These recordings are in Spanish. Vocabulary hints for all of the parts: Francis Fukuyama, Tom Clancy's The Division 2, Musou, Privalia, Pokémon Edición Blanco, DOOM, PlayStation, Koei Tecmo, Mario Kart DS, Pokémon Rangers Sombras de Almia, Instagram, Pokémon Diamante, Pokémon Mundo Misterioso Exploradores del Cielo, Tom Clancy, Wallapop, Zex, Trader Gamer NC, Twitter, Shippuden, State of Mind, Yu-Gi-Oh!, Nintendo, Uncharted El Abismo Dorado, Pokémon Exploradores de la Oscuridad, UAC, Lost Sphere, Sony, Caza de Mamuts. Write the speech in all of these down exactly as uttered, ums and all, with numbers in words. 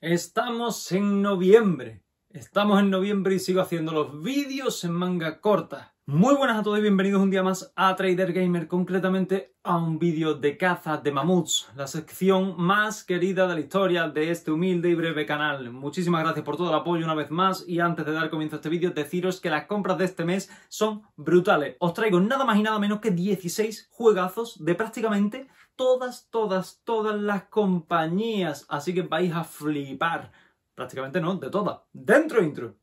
Estamos en noviembre. Estamos en noviembre y sigo haciendo los vídeos en manga corta. Muy buenas a todos y bienvenidos un día más a Trader Gamer, concretamente a un vídeo de Caza de Mamuts, la sección más querida de la historia de este humilde y breve canal. Muchísimas gracias por todo el apoyo una vez más y antes de dar comienzo a este vídeo deciros que las compras de este mes son brutales. Os traigo nada más y nada menos que dieciséis juegazos de prácticamente todas, todas, todas las compañías, así que vais a flipar. Prácticamente no, de todas. ¡Dentro intro!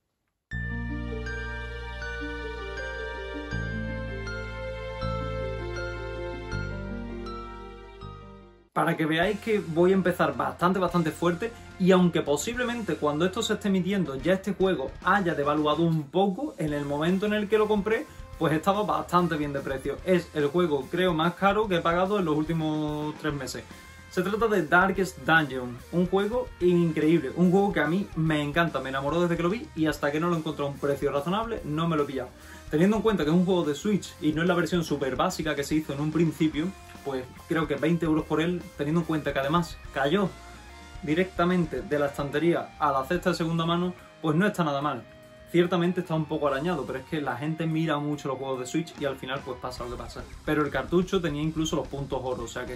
Para que veáis que voy a empezar bastante, bastante fuerte y aunque posiblemente cuando esto se esté emitiendo ya este juego haya devaluado un poco, en el momento en el que lo compré, pues estaba bastante bien de precio. Es el juego, creo, más caro que he pagado en los últimos tres meses. Se trata de Darkest Dungeon, un juego increíble, un juego que a mí me encanta, me enamoró desde que lo vi y hasta que no lo encontré a un precio razonable no me lo he pillado. Teniendo en cuenta que es un juego de Switch y no es la versión super básica que se hizo en un principio, pues creo que veinte euros por él, teniendo en cuenta que además cayó directamente de la estantería a la cesta de segunda mano, pues no está nada mal. Ciertamente está un poco arañado, pero es que la gente mira mucho los juegos de Switch y al final pues pasa lo que pasa. Pero el cartucho tenía incluso los puntos oro, o sea que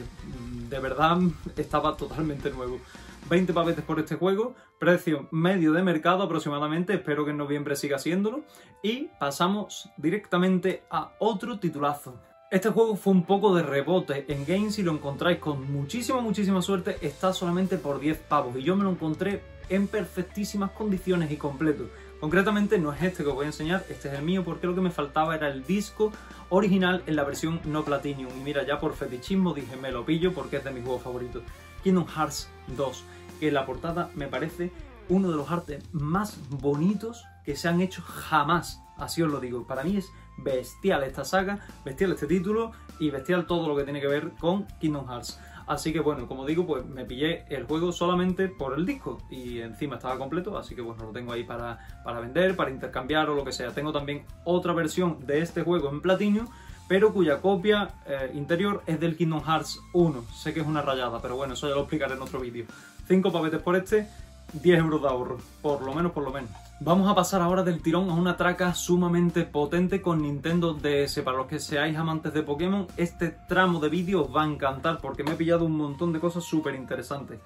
de verdad estaba totalmente nuevo. veinte pavetes por este juego, precio medio de mercado aproximadamente, espero que en noviembre siga siéndolo. Y pasamos directamente a otro titulazo. Este juego fue un poco de rebote en Games, si lo encontráis con muchísima, muchísima suerte, está solamente por diez pavos y yo me lo encontré en perfectísimas condiciones y completo. Concretamente no es este que os voy a enseñar, este es el mío porque lo que me faltaba era el disco original en la versión no Platinum. Y mira, ya por fetichismo dije me lo pillo porque es de mis juegos favoritos. Kingdom Hearts dos, que la portada me parece uno de los artes más bonitos que se han hecho jamás. Así os lo digo, para mí es bestial esta saga, bestial este título y bestial todo lo que tiene que ver con Kingdom Hearts. Así que bueno, como digo, pues me pillé el juego solamente por el disco y encima estaba completo, así que bueno, lo tengo ahí para, para vender, para intercambiar o lo que sea. Tengo también otra versión de este juego en Platinum, pero cuya copia eh, interior es del Kingdom Hearts uno. Sé que es una rayada, pero bueno, eso ya lo explicaré en otro vídeo. cinco pavetes por este, diez euros de ahorro, por lo menos, por lo menos. Vamos a pasar ahora del tirón a una traca sumamente potente con Nintendo D S. Para los que seáis amantes de Pokémon, este tramo de vídeo os va a encantar porque me he pillado un montón de cosas súper interesantes.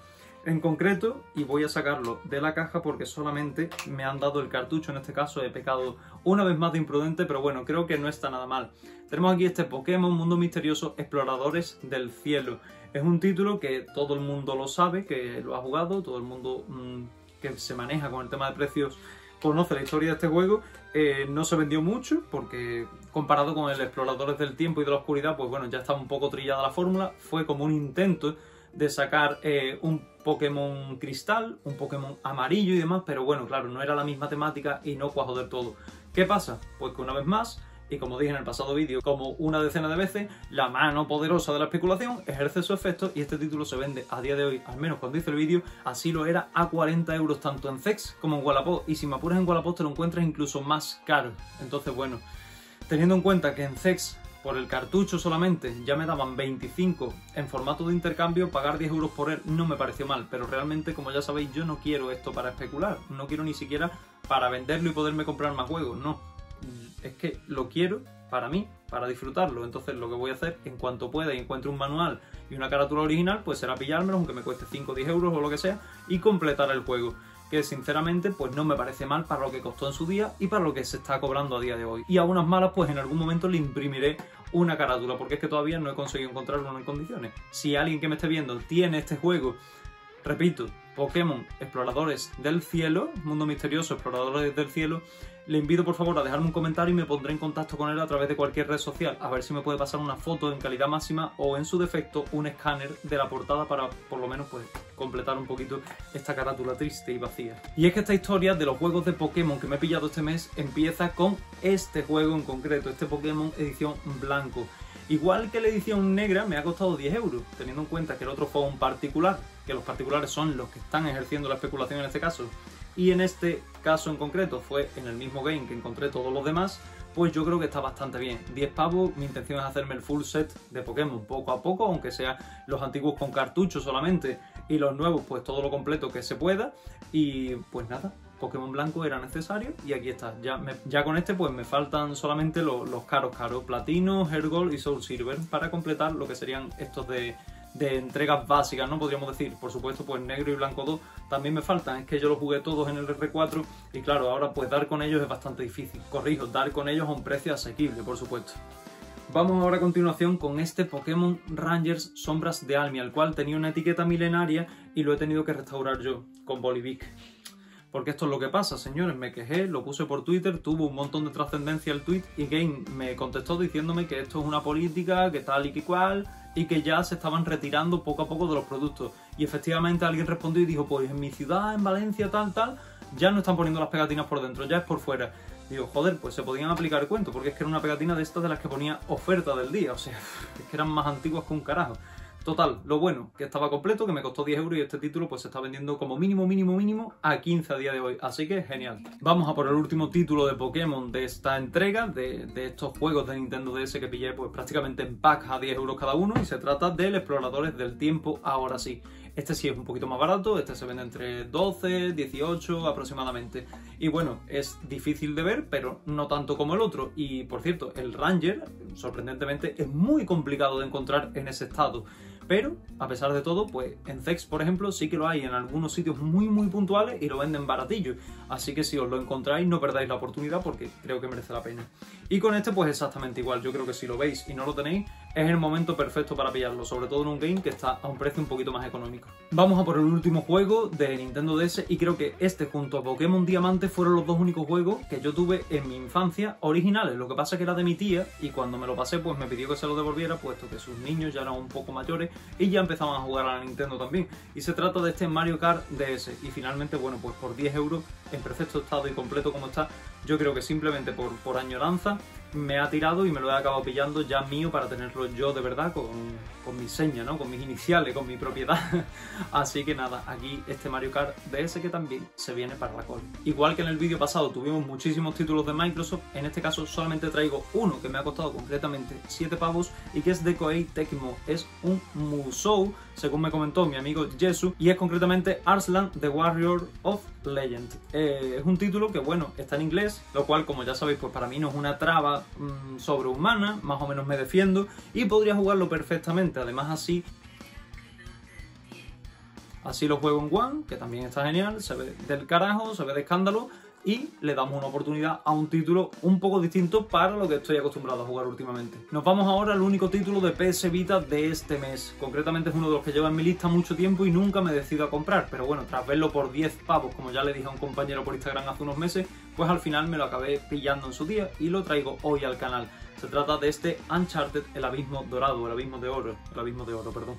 En concreto, y voy a sacarlo de la caja porque solamente me han dado el cartucho, en este caso he pecado una vez más de imprudente, pero bueno, creo que no está nada mal. Tenemos aquí este Pokémon Mundo Misterioso Exploradores del Cielo. Es un título que todo el mundo lo sabe, que lo ha jugado, todo el mundo mmm, que se maneja con el tema de precios conoce la historia de este juego. Eh, no se vendió mucho porque comparado con el Exploradores del Tiempo y de la Oscuridad, pues bueno, ya está un poco trillada la fórmula. Fue como un intento de sacar eh, un Pokémon cristal, un Pokémon amarillo y demás, pero bueno, claro, no era la misma temática y no cuajó del todo. ¿Qué pasa? Pues que una vez más, y como dije en el pasado vídeo, como una decena de veces, la mano poderosa de la especulación ejerce su efecto y este título se vende a día de hoy, al menos cuando hice el vídeo, así lo era, a cuarenta euros tanto en Zex como en Wallapop. Y si me apuras en Wallapop te lo encuentras incluso más caro. Entonces bueno, teniendo en cuenta que en Zex por el cartucho solamente ya me daban veinticinco en formato de intercambio, pagar diez euros por él no me pareció mal, pero realmente, como ya sabéis, yo no quiero esto para especular, no quiero ni siquiera para venderlo y poderme comprar más juegos, no. Es que lo quiero para mí, para disfrutarlo. Entonces lo que voy a hacer, en cuanto pueda y encuentre un manual y una carátula original, pues será pillármelo, aunque me cueste cinco o diez euros o lo que sea, y completar el juego. Que sinceramente pues no me parece mal para lo que costó en su día y para lo que se está cobrando a día de hoy. Y a unas malas pues en algún momento le imprimiré una carátula, porque es que todavía no he conseguido encontrar uno en condiciones. Si alguien que me esté viendo tiene este juego, repito, Pokémon Exploradores del Cielo, Mundo Misterioso Exploradores del Cielo, le invito por favor a dejarme un comentario y me pondré en contacto con él a través de cualquier red social, a ver si me puede pasar una foto en calidad máxima o en su defecto un escáner de la portada para por lo menos pues completar un poquito esta carátula triste y vacía. Y es que esta historia de los juegos de Pokémon que me he pillado este mes empieza con este juego en concreto, este Pokémon Edición Blanco. Igual que la edición negra me ha costado diez euros, teniendo en cuenta que el otro fue un particular, que los particulares son los que están ejerciendo la especulación en este caso, y en este caso en concreto fue en el mismo game que encontré todos los demás, pues yo creo que está bastante bien. diez pavos, mi intención es hacerme el full set de Pokémon poco a poco, aunque sea los antiguos con cartucho solamente, y los nuevos pues todo lo completo que se pueda, y pues nada, Pokémon Blanco era necesario y aquí está. Ya, me, ya con este pues me faltan solamente lo, los caros caros, Platino, Hergold y Soul Silver, para completar lo que serían estos de, de entregas básicas, ¿no? Podríamos decir. Por supuesto pues Negro y Blanco dos también me faltan, es que yo los jugué todos en el R cuatro y claro, ahora pues dar con ellos es bastante difícil, corrijo, dar con ellos a un precio asequible, por supuesto. Vamos ahora a continuación con este Pokémon Rangers Sombras de Almia, el cual tenía una etiqueta milenaria y lo he tenido que restaurar yo con Bolivic. Porque esto es lo que pasa, señores, me quejé, lo puse por Twitter, tuvo un montón de trascendencia el tweet y Game me contestó diciéndome que esto es una política, que tal y que cual, y que ya se estaban retirando poco a poco de los productos. Y efectivamente alguien respondió y dijo, pues en mi ciudad, en Valencia, tal, tal, ya no están poniendo las pegatinas por dentro, ya es por fuera. Digo, joder, pues se podían aplicar cuento, porque es que era una pegatina de estas de las que ponía oferta del día, o sea, es que eran más antiguas que un carajo. Total, lo bueno, que estaba completo, que me costó diez euros y este título pues se está vendiendo como mínimo, mínimo, mínimo a quince a día de hoy, así que genial. Vamos a por el último título de Pokémon de esta entrega, de, de estos juegos de Nintendo D S que pillé pues prácticamente en packs a diez euros cada uno, y se trata del Exploradores del Tiempo, ahora sí. Este sí es un poquito más barato, este se vende entre doce, dieciocho aproximadamente. Y bueno, es difícil de ver, pero no tanto como el otro. Y por cierto, el Ranger, sorprendentemente, es muy complicado de encontrar en ese estado. Pero, a pesar de todo, pues en Zex, por ejemplo, sí que lo hay en algunos sitios muy muy puntuales y lo venden baratillo. Así que si os lo encontráis, no perdáis la oportunidad porque creo que merece la pena. Y con este pues exactamente igual, yo creo que si lo veis y no lo tenéis, es el momento perfecto para pillarlo, sobre todo en un game que está a un precio un poquito más económico. Vamos a por el último juego de Nintendo D S y creo que este junto a Pokémon Diamante fueron los dos únicos juegos que yo tuve en mi infancia originales. Lo que pasa es que era de mi tía y cuando me lo pasé pues me pidió que se lo devolviera puesto que sus niños ya eran un poco mayores y ya empezaban a jugar a la Nintendo también. Y se trata de este Mario Kart D S y finalmente, bueno, pues por diez euros en perfecto estado y completo como está, yo creo que simplemente por, por añoranza me ha tirado y me lo he acabado pillando ya mío para tenerlo yo de verdad con, con mi seña, ¿no? Con mis iniciales, con mi propiedad. Así que nada, aquí este Mario Kart D S que también se viene para la cola. Igual que en el vídeo pasado tuvimos muchísimos títulos de Microsoft, en este caso solamente traigo uno que me ha costado concretamente siete pavos y que es de Koei Tecmo. Es un Musou, según me comentó mi amigo Jesu, y es concretamente Arslan The Warrior of Legend. Eh, es un título que, bueno, está en inglés, lo cual, como ya sabéis, pues para mí no es una traba mmm, sobrehumana, más o menos me defiendo, y podría jugarlo perfectamente, además así... Así lo juego en One, que también está genial, se ve del carajo, se ve de escándalo, y le damos una oportunidad a un título un poco distinto para lo que estoy acostumbrado a jugar últimamente. Nos vamos ahora al único título de P S Vita de este mes. Concretamente es uno de los que lleva en mi lista mucho tiempo y nunca me decido a comprar, pero bueno, tras verlo por diez pavos, como ya le dije a un compañero por Instagram hace unos meses, pues al final me lo acabé pillando en su día y lo traigo hoy al canal. Se trata de este Uncharted El Abismo Dorado, El Abismo de Oro, El Abismo de Oro, perdón.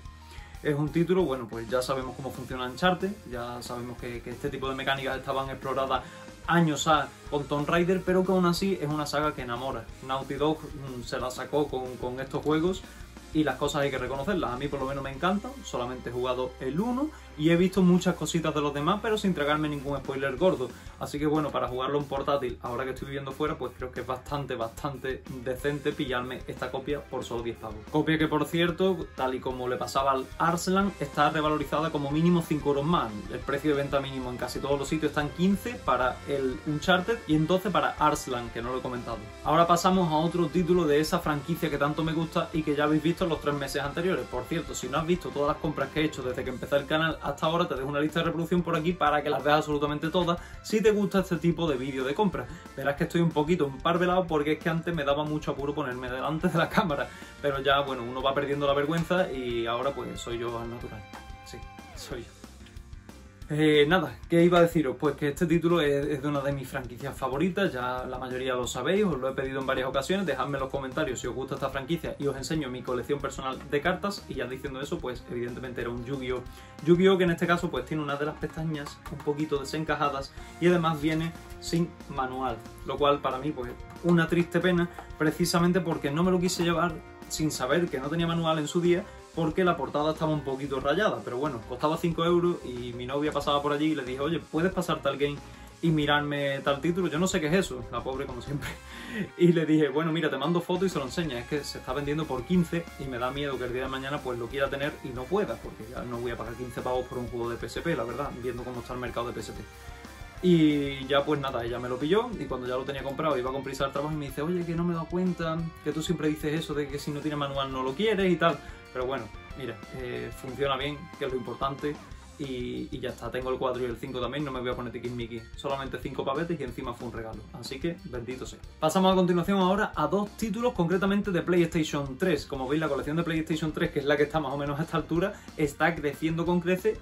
Es un título, bueno, pues ya sabemos cómo funciona Uncharted, ya sabemos que, que este tipo de mecánicas estaban exploradas años a con Tomb Raider, pero que aún así es una saga que enamora. Naughty Dog se la sacó con, con estos juegos y las cosas hay que reconocerlas. A mí por lo menos me encantan, solamente he jugado el uno y he visto muchas cositas de los demás, pero sin tragarme ningún spoiler gordo. Así que bueno, para jugarlo en portátil, ahora que estoy viviendo fuera, pues creo que es bastante, bastante decente pillarme esta copia por solo diez pavos. Copia que, por cierto, tal y como le pasaba al Arslan, está revalorizada como mínimo cinco euros más. El precio de venta mínimo en casi todos los sitios está en quince para el Uncharted y en doce para Arslan, que no lo he comentado. Ahora pasamos a otro título de esa franquicia que tanto me gusta y que ya habéis visto en los tres meses anteriores. Por cierto, si no has visto todas las compras que he hecho desde que empecé el canal hasta ahora, te dejo una lista de reproducción por aquí para que las veas absolutamente todas si te gusta este tipo de vídeo de compra. Verás que estoy un poquito emparvelado porque es que antes me daba mucho apuro ponerme delante de la cámara, pero ya, bueno, uno va perdiendo la vergüenza y ahora pues soy yo al natural. Sí, soy yo. Eh, nada, ¿qué iba a deciros? Pues que este título es, es de una de mis franquicias favoritas, ya la mayoría lo sabéis, os lo he pedido en varias ocasiones. Dejadme en los comentarios si os gusta esta franquicia y os enseño mi colección personal de cartas. Y ya diciendo eso, pues evidentemente era un Yu-Gi-Oh! Yu-Gi-Oh! Que en este caso pues tiene una de las pestañas un poquito desencajadas y además viene sin manual, lo cual para mí pues una triste pena, precisamente porque no me lo quise llevar sin saber que no tenía manual en su día, porque la portada estaba un poquito rayada, pero bueno, costaba cinco euros y mi novia pasaba por allí y le dije, oye, ¿puedes pasarte al game? y mirarme tal título, yo no sé qué es eso, la pobre como siempre. Y le dije, bueno, mira, te mando fotos y se lo enseña, es que se está vendiendo por quince y me da miedo que el día de mañana pues lo quiera tener y no pueda, porque ya no voy a pagar quince pavos por un juego de P S P, la verdad, viendo cómo está el mercado de P S P. Y ya pues nada, ella me lo pilló y cuando ya lo tenía comprado iba con prisa al trabajo y me dice, oye, que no me he dado cuenta, que tú siempre dices eso de que si no tiene manual no lo quieres y tal. Pero bueno, mira, eh, funciona bien, que es lo importante. Y, y ya está, tengo el cuatro y el cinco también, no me voy a poner tiquismiquis, solamente cinco pavetes y encima fue un regalo, así que bendito sea. Pasamos a continuación ahora a dos títulos concretamente de PlayStation tres. Como veis, la colección de PlayStation tres, que es la que está más o menos a esta altura, está creciendo con crece,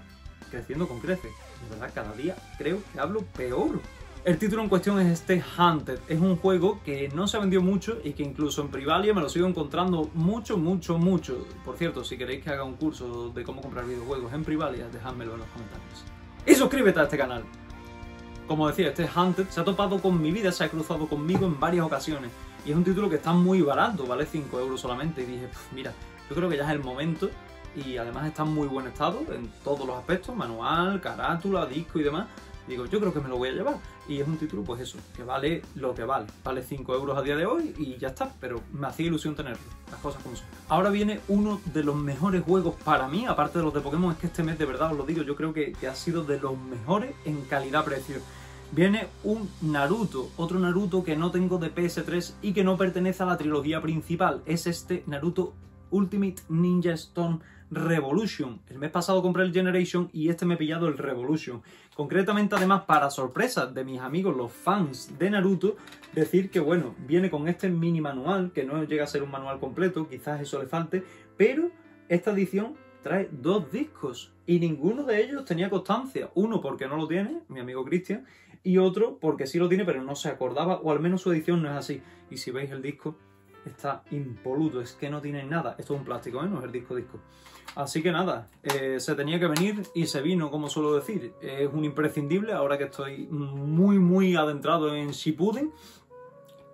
creciendo con crece, de verdad cada día creo que hablo peor. El título en cuestión es este Hunted, es un juego que no se vendió mucho y que incluso en Privalia me lo sigo encontrando mucho, mucho, mucho. Por cierto, si queréis que haga un curso de cómo comprar videojuegos en Privalia, dejádmelo en los comentarios. Y suscríbete a este canal. Como decía, este Hunted se ha topado con mi vida, se ha cruzado conmigo en varias ocasiones. Y es un título que está muy barato, vale cinco euros solamente. Y dije, mira, yo creo que ya es el momento. Y además está en muy buen estado en todos los aspectos, manual, carátula, disco y demás. Digo, yo creo que me lo voy a llevar. Y es un título, pues eso, que vale lo que vale. Vale cinco euros a día de hoy y ya está. Pero me hacía ilusión tenerlo, las cosas como son. Ahora viene uno de los mejores juegos para mí, aparte de los de Pokémon. Es que este mes, de verdad, os lo digo, yo creo que, que ha sido de los mejores en calidad-precio. Viene un Naruto, otro Naruto que no tengo de P S tres y que no pertenece a la trilogía principal. Es este Naruto Ultimate Ninja Storm Revolution. El mes pasado compré el Generation y este me he pillado el Revolution. Concretamente, además, para sorpresa de mis amigos, los fans de Naruto, decir que, bueno, viene con este mini manual, que no llega a ser un manual completo, quizás eso le falte, pero esta edición trae dos discos y ninguno de ellos tenía constancia. Uno porque no lo tiene, mi amigo Cristian, y otro porque sí lo tiene, pero no se acordaba, o al menos su edición no es así. Y si veis el disco, está impoluto, es que no tiene nada. Esto es un plástico, ¿eh? No es el disco disco. Así que nada, eh, se tenía que venir y se vino, como suelo decir. Es un imprescindible, ahora que estoy muy, muy adentrado en Shippuden.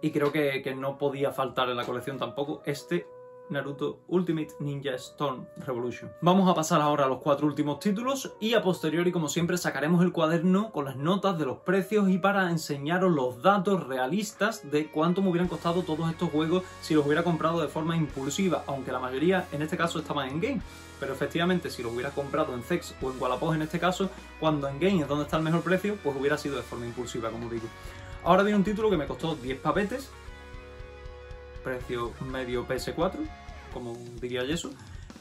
Y creo que, que no podía faltar en la colección tampoco este Naruto Ultimate Ninja Storm Revolution. Vamos a pasar ahora a los cuatro últimos títulos y a posteriori, como siempre, sacaremos el cuaderno con las notas de los precios y para enseñaros los datos realistas de cuánto me hubieran costado todos estos juegos si los hubiera comprado de forma impulsiva, aunque la mayoría en este caso estaban en Game. Pero efectivamente, si los hubiera comprado en Zex o en Wallapop en este caso, cuando en Game es donde está el mejor precio, pues hubiera sido de forma impulsiva, como digo. Ahora viene un título que me costó diez papetes, precio medio P S cuatro, como diría Yesu.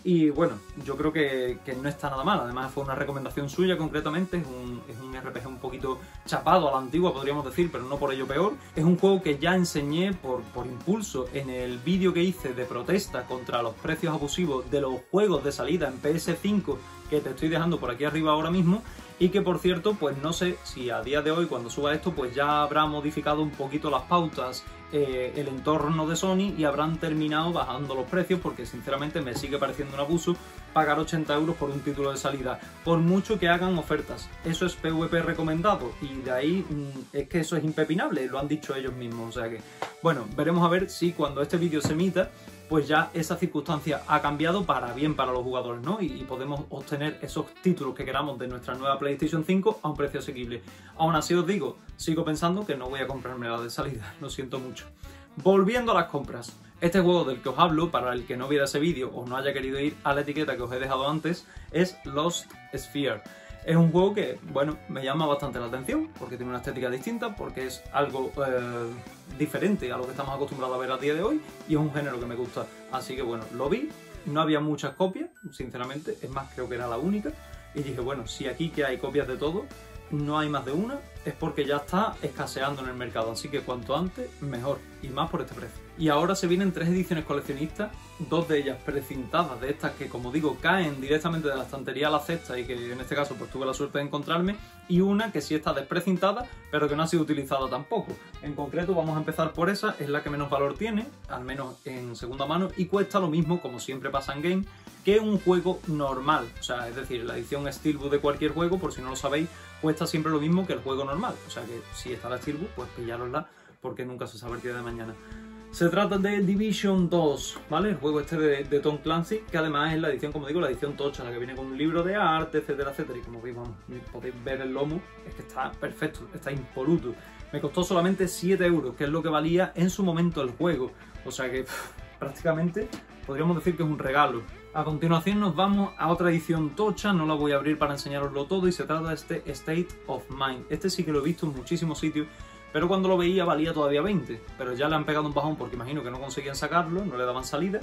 Y bueno, yo creo que, que no está nada mal. Además fue una recomendación suya concretamente. Es un, es un R P G un poquito chapado a la antigua, podríamos decir, pero no por ello peor. Es un juego que ya enseñé por, por impulso en el vídeo que hice de protesta contra los precios abusivos de los juegos de salida en P S cinco, que te estoy dejando por aquí arriba ahora mismo. Y que, por cierto, pues no sé si a día de hoy, cuando suba esto, pues ya habrá modificado un poquito las pautas, eh, el entorno de Sony, y habrán terminado bajando los precios, porque sinceramente me sigue pareciendo un abuso pagar ochenta euros por un título de salida, por mucho que hagan ofertas. Eso es P V P recomendado, y de ahí es que eso es impepinable, lo han dicho ellos mismos. O sea que, bueno, veremos a ver si cuando este vídeo se emita, pues ya esa circunstancia ha cambiado para bien para los jugadores, ¿no? Y podemos obtener esos títulos que queramos de nuestra nueva PlayStation cinco a un precio asequible. Aún así os digo, sigo pensando que no voy a comprarme la de salida, lo siento mucho. Volviendo a las compras. Este juego del que os hablo, para el que no viera ese vídeo o no haya querido ir a la etiqueta que os he dejado antes, es Lost Sphere. Es un juego que, bueno, me llama bastante la atención, porque tiene una estética distinta, porque es algo eh, diferente a lo que estamos acostumbrados a ver a día de hoy, y es un género que me gusta. Así que bueno, lo vi, no había muchas copias, sinceramente, es más, creo que era la única, y dije, bueno, si aquí que hay copias de todo, no hay más de una, es porque ya está escaseando en el mercado, así que cuanto antes, mejor, y más por este precio. Y ahora se vienen tres ediciones coleccionistas, dos de ellas precintadas, de estas que, como digo, caen directamente de la estantería a la cesta y que en este caso pues tuve la suerte de encontrarme, y una que sí está desprecintada, pero que no ha sido utilizada tampoco. En concreto vamos a empezar por esa, es la que menos valor tiene, al menos en segunda mano, y cuesta lo mismo, como siempre pasa en Game, que un juego normal. O sea, es decir, la edición Steelbook de cualquier juego, por si no lo sabéis, cuesta siempre lo mismo que el juego normal. O sea que si está la Steelbook, pues pillárosla, porque nunca se sabe el día de mañana. Se trata de Division dos, ¿vale? El juego este de, de Tom Clancy, que además es la edición, como digo, la edición tocha, la que viene con un libro de arte, etcétera, etcétera. Y como veis, vamos, podéis ver el lomo, es que está perfecto, está impoluto. Me costó solamente siete euros, que es lo que valía en su momento el juego. O sea que pff, prácticamente podríamos decir que es un regalo. A continuación nos vamos a otra edición tocha, no la voy a abrir para enseñaroslo todo, y se trata de este State of Mind. Este sí que lo he visto en muchísimos sitios, pero cuando lo veía valía todavía veinte, pero ya le han pegado un bajón porque imagino que no conseguían sacarlo, no le daban salida,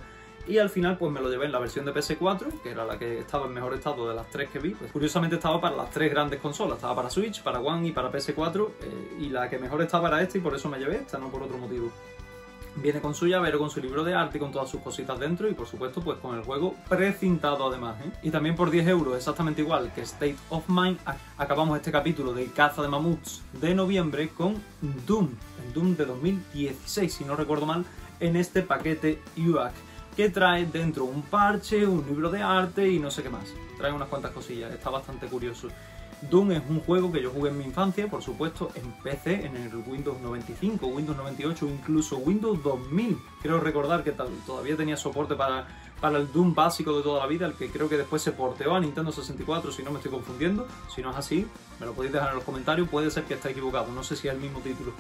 y al final pues me lo llevé en la versión de P S cuatro, que era la que estaba en mejor estado de las tres que vi. Pues curiosamente estaba para las tres grandes consolas, estaba para Switch, para One y para P S cuatro, eh, y la que mejor estaba era esta y por eso me llevé esta, no por otro motivo. Viene con su llavero, con su libro de arte, con todas sus cositas dentro y por supuesto pues con el juego precintado además, ¿eh? Y también por diez euros, exactamente igual que State of Mind, acabamos este capítulo de Caza de Mamuts de noviembre con Doom, el Doom de dos mil dieciséis, si no recuerdo mal, en este paquete U A C, que trae dentro un parche, un libro de arte y no sé qué más. Trae unas cuantas cosillas, está bastante curioso. Doom es un juego que yo jugué en mi infancia, por supuesto, en P C, en el Windows noventa y cinco, Windows noventa y ocho, incluso Windows dos mil. Creo recordar que todavía tenía soporte para, para el Doom básico de toda la vida, el que creo que después se porteó a Nintendo sesenta y cuatro, si no me estoy confundiendo. Si no es así, me lo podéis dejar en los comentarios, puede ser que esté equivocado, no sé si es el mismo título.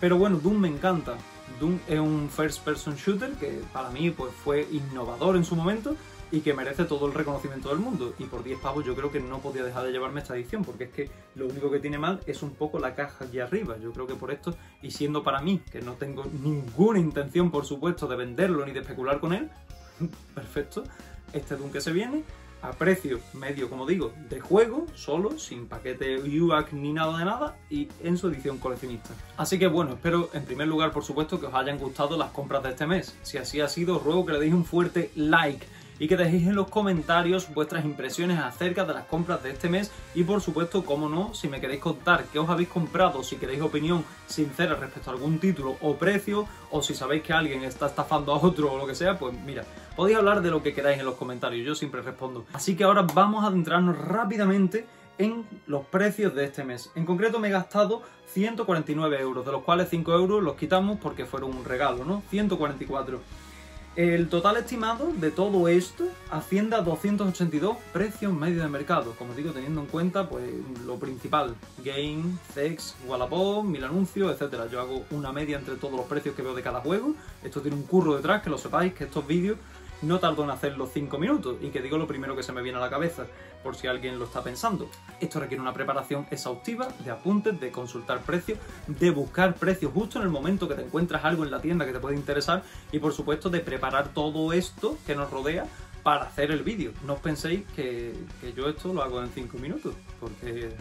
Pero bueno, Doom me encanta. Doom es un first-person shooter que para mí pues, fue innovador en su momento, y que merece todo el reconocimiento del mundo, y por diez pavos yo creo que no podía dejar de llevarme esta edición, porque es que lo único que tiene mal es un poco la caja aquí arriba. Yo creo que por esto, y siendo para mí, que no tengo ninguna intención por supuesto de venderlo ni de especular con él, perfecto, este Doom que se viene, a precio medio como digo, de juego, solo, sin paquete U A C ni nada de nada, y en su edición coleccionista. Así que bueno, espero en primer lugar por supuesto que os hayan gustado las compras de este mes. Si así ha sido, os ruego que le deis un fuerte like, y que dejéis en los comentarios vuestras impresiones acerca de las compras de este mes y por supuesto, como no, si me queréis contar qué os habéis comprado, si queréis opinión sincera respecto a algún título o precio, o si sabéis que alguien está estafando a otro o lo que sea, pues mira, podéis hablar de lo que queráis en los comentarios, yo siempre respondo. Así que ahora vamos a adentrarnos rápidamente en los precios de este mes. En concreto me he gastado ciento cuarenta y nueve euros, de los cuales cinco euros los quitamos porque fueron un regalo, ¿no? ciento cuarenta y cuatro. El total estimado de todo esto asciende a doscientos ochenta y dos precios medio de mercado, como digo, teniendo en cuenta pues lo principal, Game, Sex, Wallapop, mil anuncios, etcétera. Yo hago una media entre todos los precios que veo de cada juego. Esto tiene un curro detrás, que lo sepáis, que estos vídeos no tardo en hacerlos cinco minutos y que digo lo primero que se me viene a la cabeza, por si alguien lo está pensando. Esto requiere una preparación exhaustiva de apuntes, de consultar precios, de buscar precios justo en el momento que te encuentras algo en la tienda que te puede interesar y por supuesto de preparar todo esto que nos rodea para hacer el vídeo. No os penséis que, que yo esto lo hago en cinco minutos, porque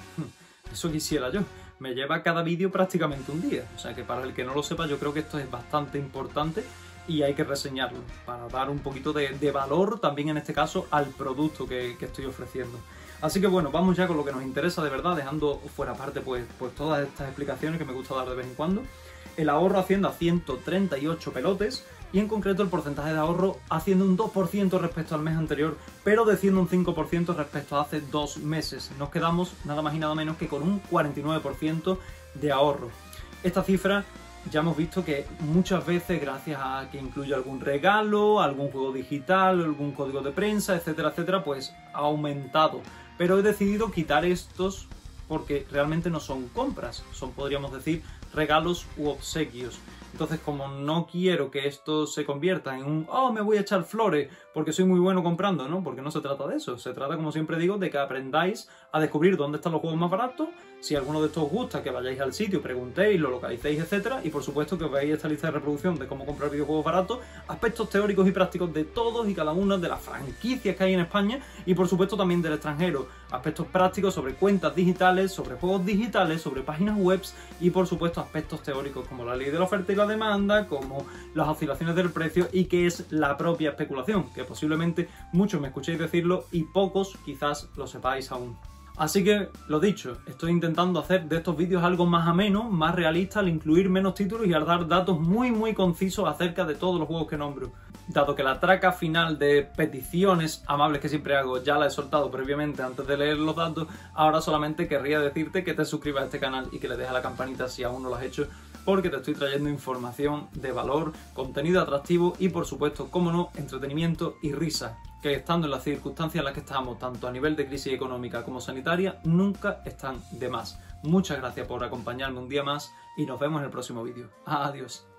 eso quisiera yo. Me lleva cada vídeo prácticamente un día, o sea que para el que no lo sepa yo creo que esto es bastante importante y hay que reseñarlo para dar un poquito de, de valor también en este caso al producto que, que estoy ofreciendo. Así que bueno, vamos ya con lo que nos interesa de verdad, dejando fuera aparte pues, pues todas estas explicaciones que me gusta dar de vez en cuando. El ahorro haciendo a ciento treinta y ocho pelotes y en concreto el porcentaje de ahorro haciendo un dos por ciento respecto al mes anterior, pero desciendo un cinco por ciento respecto a hace dos meses. Nos quedamos nada más y nada menos que con un cuarenta y nueve por ciento de ahorro. Esta cifra ya hemos visto que muchas veces, gracias a que incluye algún regalo, algún juego digital, algún código de prensa, etcétera, etcétera, pues ha aumentado. Pero he decidido quitar estos porque realmente no son compras, son, podríamos decir, regalos u obsequios. Entonces, como no quiero que esto se convierta en un ¡oh, me voy a echar flores porque soy muy bueno comprando!, ¿no? Porque no se trata de eso. Se trata, como siempre digo, de que aprendáis a descubrir dónde están los juegos más baratos. Si alguno de estos os gusta, que vayáis al sitio, preguntéis, lo localicéis, etcétera. Y por supuesto que os veáis esta lista de reproducción de cómo comprar videojuegos baratos, aspectos teóricos y prácticos de todos y cada una de las franquicias que hay en España y por supuesto también del extranjero. Aspectos prácticos sobre cuentas digitales, sobre juegos digitales, sobre páginas web y por supuesto aspectos teóricos como la ley de la oferta y la demanda, como las oscilaciones del precio y qué es la propia especulación, que posiblemente muchos me escuchéis decirlo y pocos quizás lo sepáis aún. Así que, lo dicho, estoy intentando hacer de estos vídeos algo más ameno, más realista, al incluir menos títulos y al dar datos muy muy concisos acerca de todos los juegos que nombro. Dado que la traca final de peticiones amables que siempre hago ya la he soltado previamente antes de leer los datos, ahora solamente querría decirte que te suscribas a este canal y que le dejes a la campanita si aún no lo has hecho, porque te estoy trayendo información de valor, contenido atractivo y por supuesto, como no, entretenimiento y risa, que estando en las circunstancias en las que estamos, tanto a nivel de crisis económica como sanitaria, nunca están de más. Muchas gracias por acompañarme un día más y nos vemos en el próximo vídeo. Adiós.